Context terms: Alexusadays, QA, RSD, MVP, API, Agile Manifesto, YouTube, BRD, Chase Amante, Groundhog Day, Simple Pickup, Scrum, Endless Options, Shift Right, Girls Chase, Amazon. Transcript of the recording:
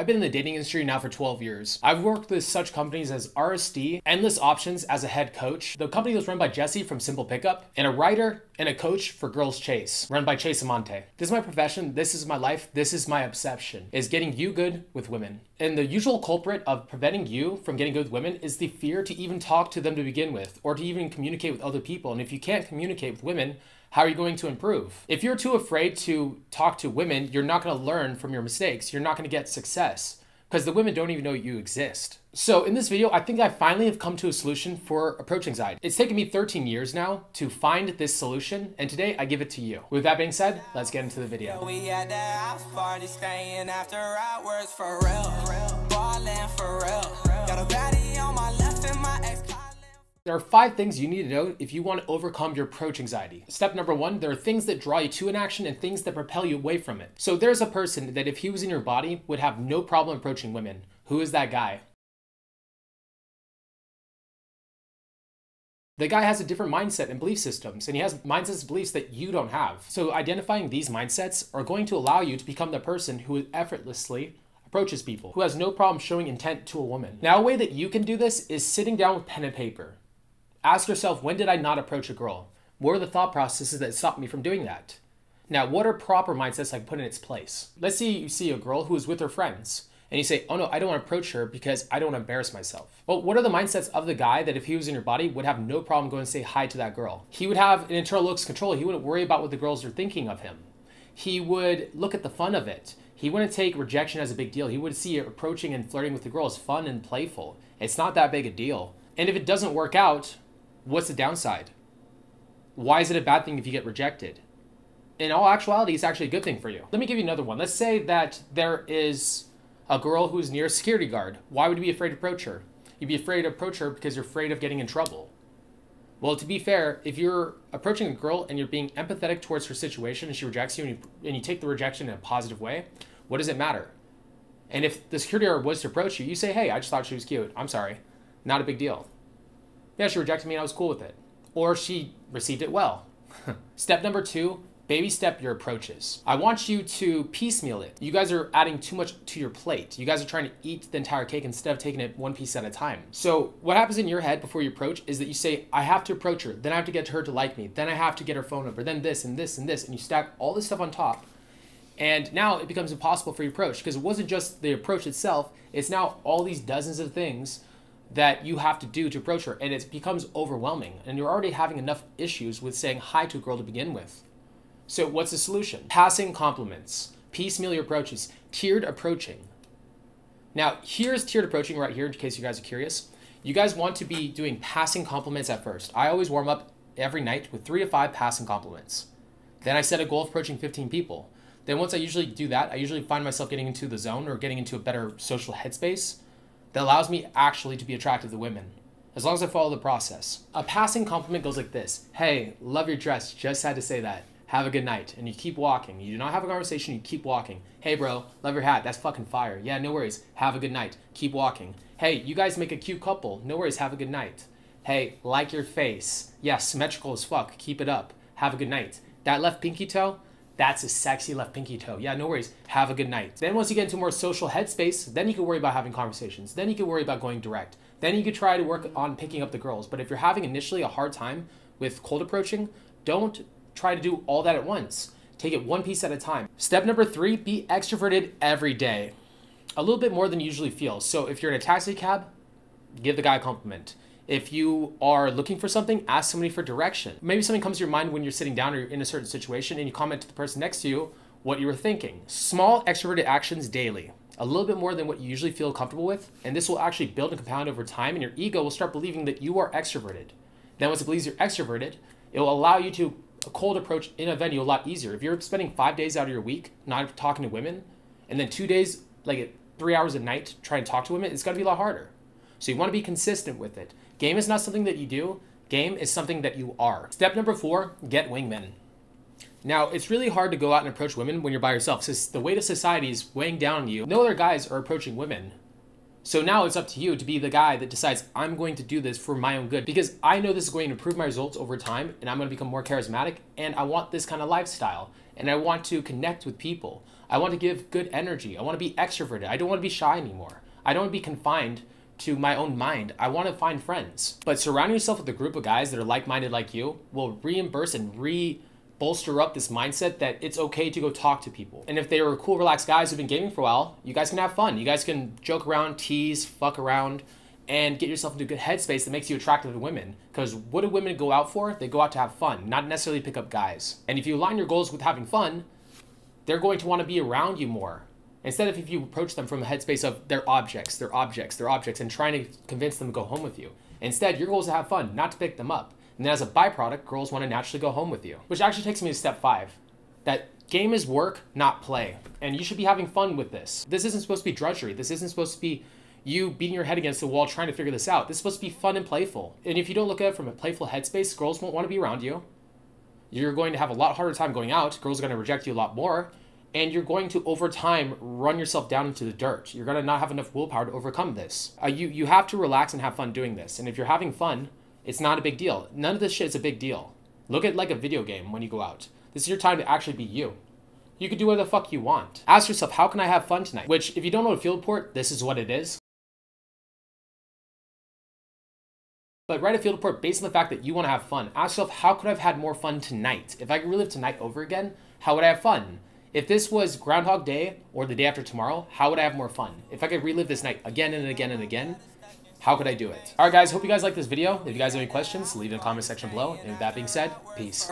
I've been in the dating industry now for 12 years. I've worked with such companies as RSD, Endless Options as a head coach, the company was run by Jesse from Simple Pickup, and a writer and a coach for Girls Chase, run by Chase Amante. This is my profession, this is my life, this is my obsession, is getting you good with women. And the usual culprit of preventing you from getting good with women is the fear to even talk to them to begin with, or to even communicate with other people. And if you can't communicate with women, how are you going to improve? If you're too afraid to talk to women, you're not going to learn from your mistakes. You're not going to get success because the women don't even know you exist. So in this video, I think I finally have come to a solution for approach anxiety. It's taken me 13 years now to find this solution, and today I give it to you. With that being said, let's get into the video. We had that house party staying after hours for real. Ballin' for real. Got a baddie on my left and my ex. There are 5 things you need to know if you want to overcome your approach anxiety. Step number 1, there are things that draw you to an action and things that propel you away from it. So there's a person that if he was in your body would have no problem approaching women. Who is that guy? The guy has a different mindset and belief systems, and he has mindsets and beliefs that you don't have. So identifying these mindsets are going to allow you to become the person who effortlessly approaches people, who has no problem showing intent to a woman. Now, a way that you can do this is sitting down with pen and paper. Ask yourself, when did I not approach a girl? What are the thought processes that stopped me from doing that? Now, what are proper mindsets I can put in its place? Let's say you see a girl who is with her friends and you say, oh no, I don't want to approach her because I don't want to embarrass myself. Well, what are the mindsets of the guy that if he was in your body would have no problem going to say hi to that girl? He would have an internal locus control. He wouldn't worry about what the girls are thinking of him. He would look at the fun of it. He wouldn't take rejection as a big deal. He would see approaching and flirting with the girl as fun and playful. It's not that big a deal. And if it doesn't work out, what's the downside? Why is it a bad thing if you get rejected? In all actuality, it's actually a good thing for you. Let me give you another one. Let's say that there is a girl who's near a security guard. Why would you be afraid to approach her? You'd be afraid to approach her because you're afraid of getting in trouble. Well, to be fair, if you're approaching a girl and you're being empathetic towards her situation and she rejects you and you take the rejection in a positive way, what does it matter? And if the security guard was to approach you, you say, hey, I just thought she was cute. I'm sorry. Not a big deal. Yeah, she rejected me and I was cool with it. Or she received it well. Step number 2, baby step your approaches. I want you to piecemeal it. You guys are adding too much to your plate. You guys are trying to eat the entire cake instead of taking it one piece at a time. So what happens in your head before you approach is that you say, I have to approach her. Then I have to get her to like me. Then I have to get her phone number. Then this and this and this. And you stack all this stuff on top. And now it becomes impossible for your approach because it wasn't just the approach itself. It's now all these dozens of things that you have to do to approach her, and it becomes overwhelming, and you're already having enough issues with saying hi to a girl to begin with. So what's the solution? Passing compliments, piecemeal approaches, tiered approaching. Now here's tiered approaching right here in case you guys are curious. You guys want to be doing passing compliments at first. I always warm up every night with 3 to 5 passing compliments. Then I set a goal of approaching 15 people. Then once I usually do that, I usually find myself getting into the zone or getting into a better social headspace that allows me actually to be attractive to women, as long as I follow the process. A passing compliment goes like this. Hey, love your dress, just had to say that. Have a good night. And you keep walking. You do not have a conversation, you keep walking. Hey bro, love your hat, that's fucking fire. Yeah, no worries, have a good night. Keep walking. Hey, you guys make a cute couple. No worries, have a good night. Hey, like your face. Yeah, symmetrical as fuck, keep it up. Have a good night. That left pinky toe? That's a sexy left pinky toe. Yeah, no worries. Have a good night. Then once you get into a more social headspace, then you can worry about having conversations. Then you can worry about going direct. Then you can try to work on picking up the girls. But if you're having initially a hard time with cold approaching, don't try to do all that at once. Take it one piece at a time. Step number 3, be extroverted every day. A little bit more than you usually feel. So if you're in a taxi cab, give the guy a compliment. If you are looking for something, ask somebody for direction. Maybe something comes to your mind when you're sitting down or you're in a certain situation and you comment to the person next to you what you were thinking. Small extroverted actions daily, a little bit more than what you usually feel comfortable with, and this will actually build and compound over time, and your ego will start believing that you are extroverted. Then once it believes you're extroverted, it will allow you to a cold approach in a venue a lot easier. If you're spending 5 days out of your week not talking to women, and then 2 days, like 3 hours a night trying to talk to women, it's gonna be a lot harder. So you want to be consistent with it. Game is not something that you do. Game is something that you are. Step number 4, get wingmen. Now, it's really hard to go out and approach women when you're by yourself since the weight of society is weighing down on you. No other guys are approaching women. So now it's up to you to be the guy that decides, I'm going to do this for my own good because I know this is going to improve my results over time and I'm going to become more charismatic and I want this kind of lifestyle and I want to connect with people. I want to give good energy. I want to be extroverted. I don't want to be shy anymore. I don't want to be confined to my own mind. I want to find friends. But surrounding yourself with a group of guys that are like-minded like you will reimburse and bolster up this mindset that it's okay to go talk to people. And if they are cool, relaxed guys who've been gaming for a while, you guys can have fun. You guys can joke around, tease, fuck around, and get yourself into a good headspace that makes you attractive to women. Because what do women go out for? They go out to have fun, not necessarily pick up guys. And if you align your goals with having fun, they're going to want to be around you more. Instead of if you approach them from a headspace of they're objects, they're objects, they're objects, and trying to convince them to go home with you. Instead, your goal is to have fun, not to pick them up. And then as a byproduct, girls want to naturally go home with you. Which actually takes me to step 5. That game is work, not play. And you should be having fun with this. This isn't supposed to be drudgery. This isn't supposed to be you beating your head against the wall trying to figure this out. This is supposed to be fun and playful. And if you don't look at it from a playful headspace, girls won't want to be around you. You're going to have a lot harder time going out. Girls are going to reject you a lot more. And you're going to, over time, run yourself down into the dirt. You're going to not have enough willpower to overcome this. You have to relax and have fun doing this. And if you're having fun, it's not a big deal. None of this shit is a big deal. Look at like a video game when you go out. This is your time to actually be you. You can do whatever the fuck you want. Ask yourself, how can I have fun tonight? Which, if you don't know a field report, this is what it is. But write a field report based on the fact that you want to have fun. Ask yourself, how could I have had more fun tonight? If I could relive tonight over again, how would I have fun? If this was Groundhog Day or the day after tomorrow, how would I have more fun? If I could relive this night again and again and again, how could I do it? All right, guys, hope you guys like this video. If you guys have any questions, leave it in the comment section below. And with that being said, peace.